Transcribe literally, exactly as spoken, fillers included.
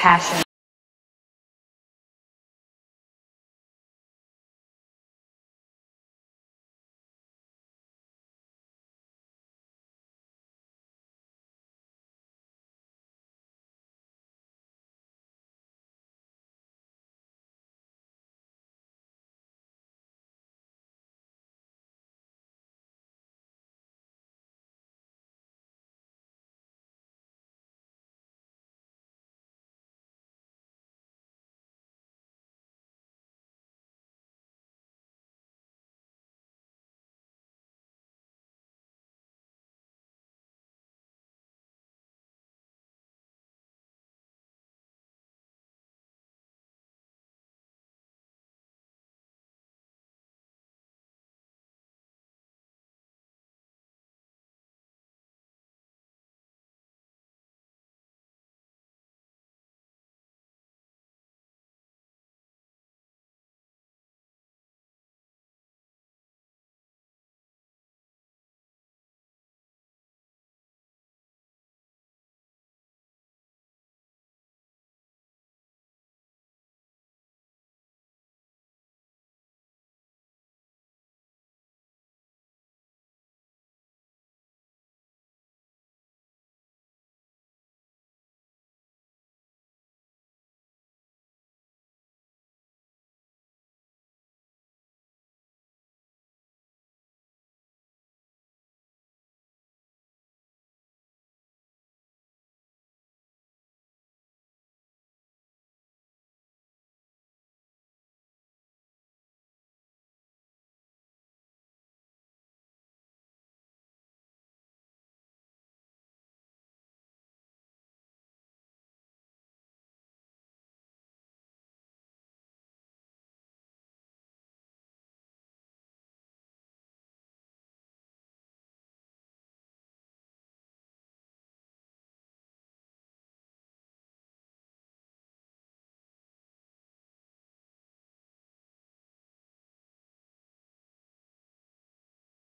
passion.